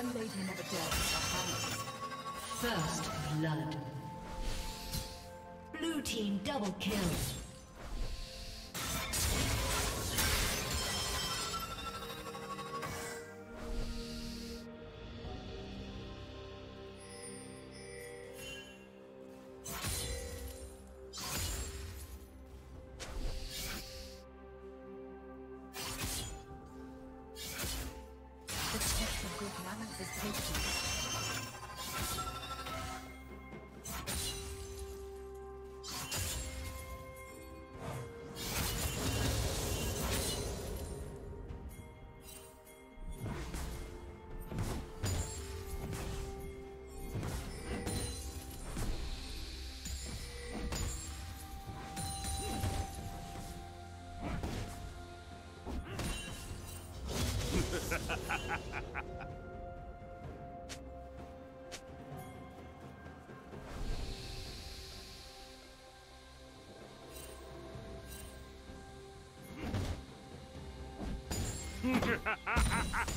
The Lady Never Dead of Atlantis. First blood. Blue team double kill. Ha ha ha ha!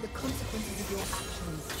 The consequences of your actions.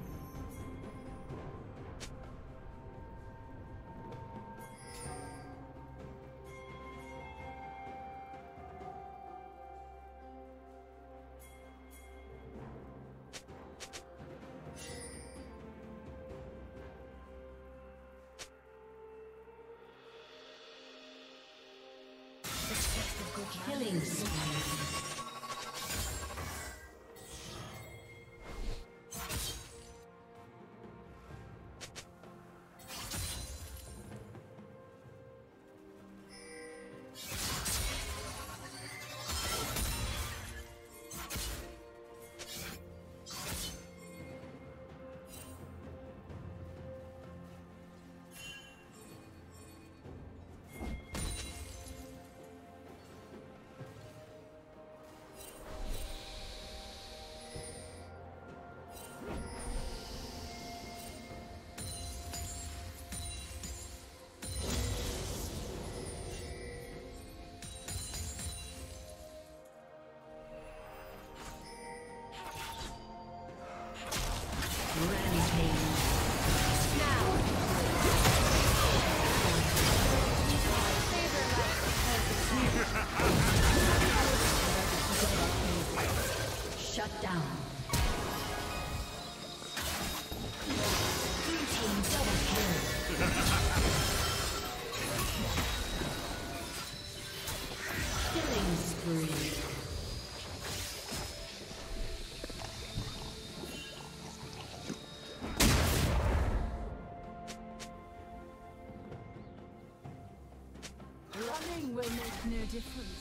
Running will make no difference.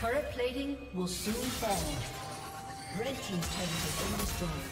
Turret plating will soon fall. Red team's turret has been destroyed.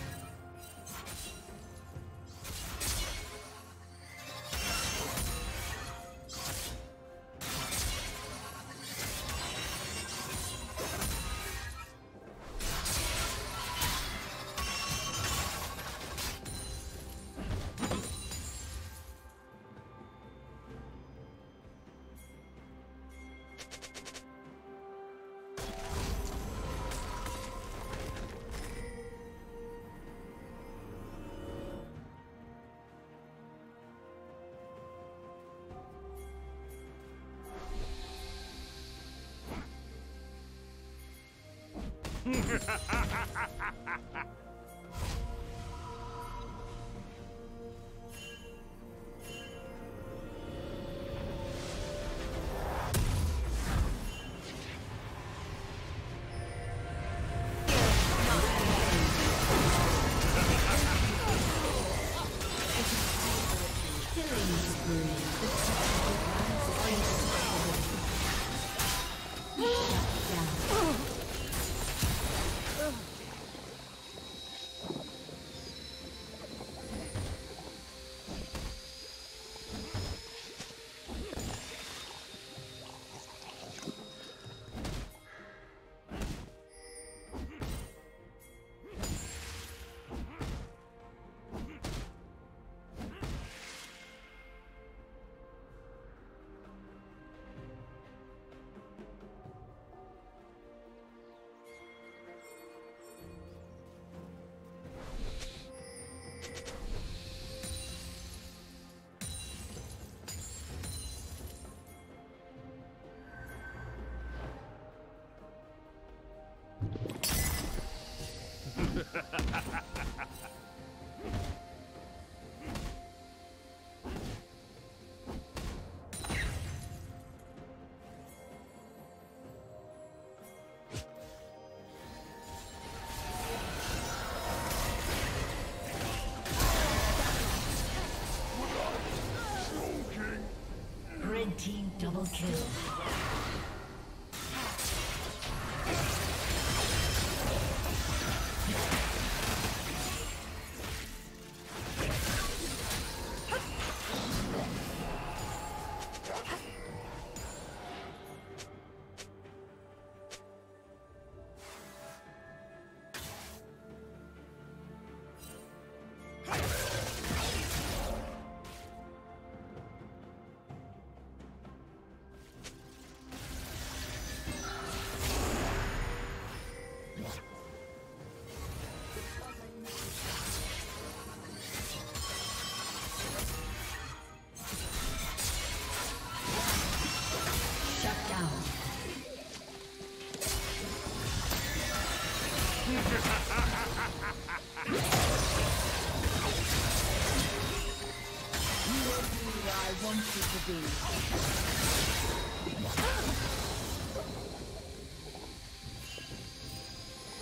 Red team double kill.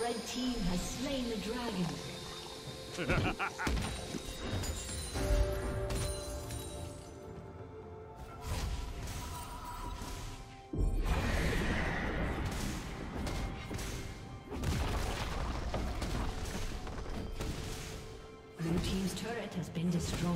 Red team has slain the dragon. Blue team's turret has been destroyed.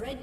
Red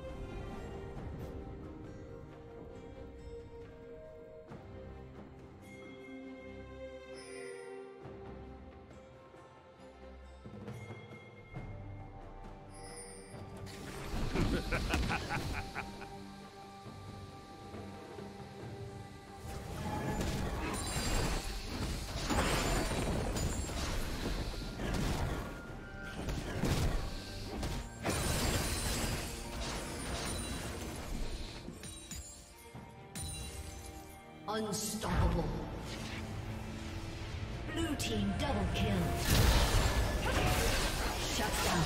Unstoppable. Blue team double kill. Shut down.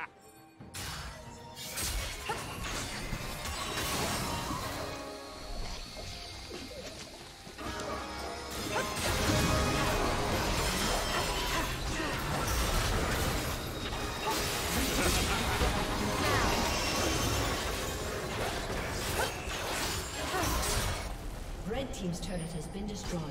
Red team's turret has been destroyed.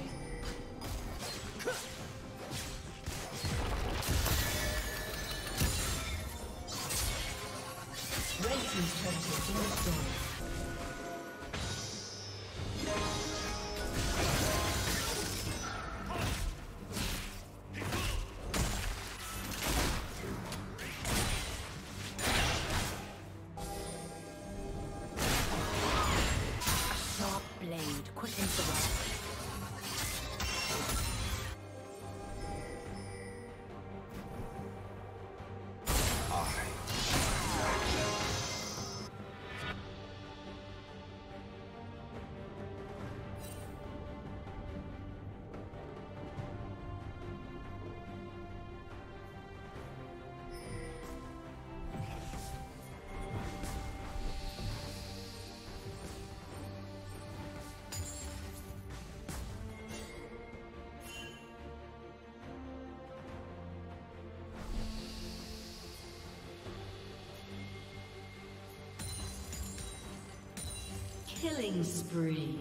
Killing spree.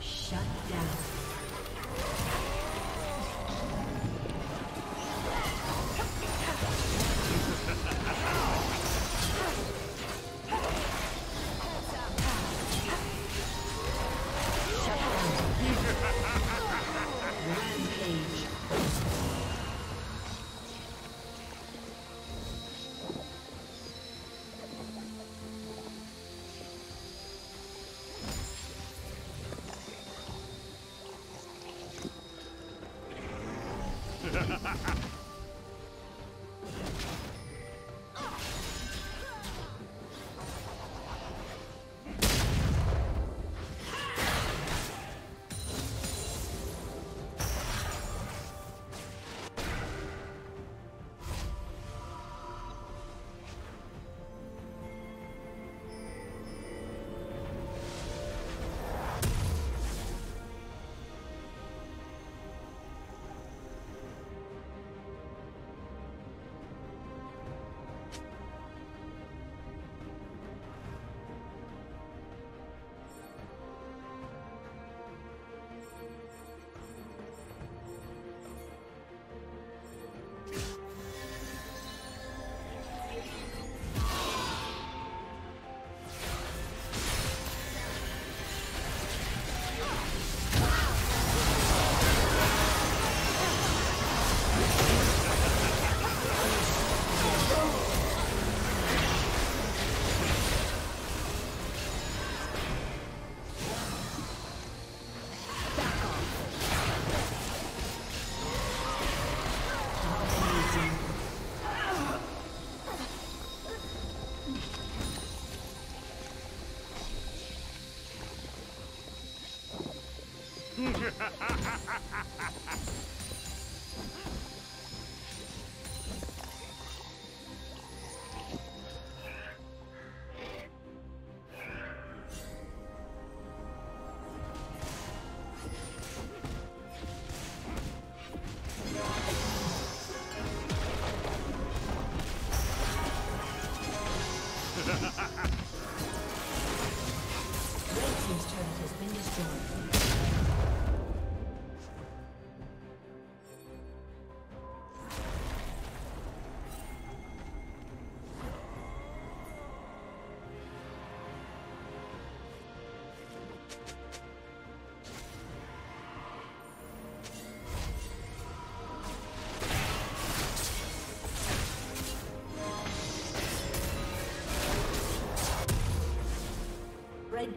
Shut down. Shut down. Rampage. Red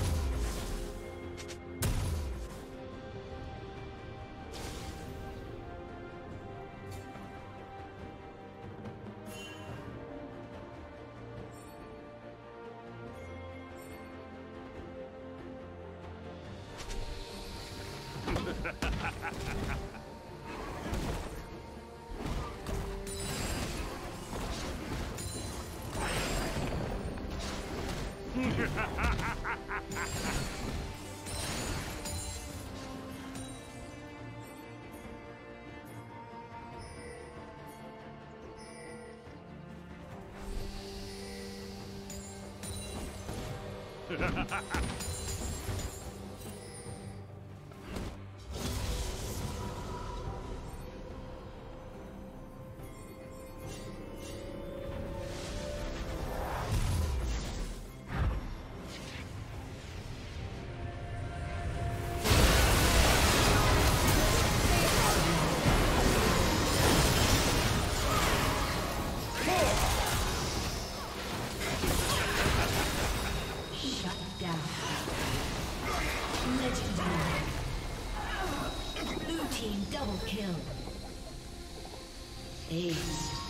Blue team double kill. Ace.